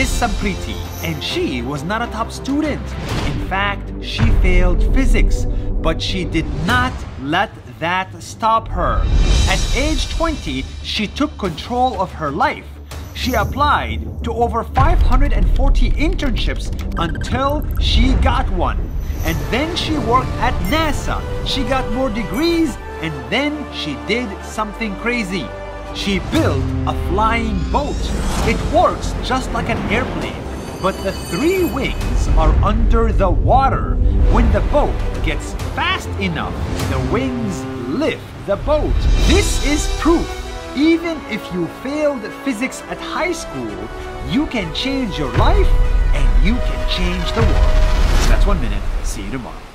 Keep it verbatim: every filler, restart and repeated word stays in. is Sampriti, and she was not a top student. In fact, she failed physics, but she did not let that stop her. At age twenty, she took control of her life. She applied to over five hundred forty internships until she got one. And then she worked at NASA. She got more degrees, and then she did something crazy. She built a flying boat. It works just like an airplane, but the three wings are under the water. When the boat gets fast enough, the wings lift the boat. This is proof. Even if you failed physics at high school, you can change your life and you can change the world. That's one minute. See you tomorrow.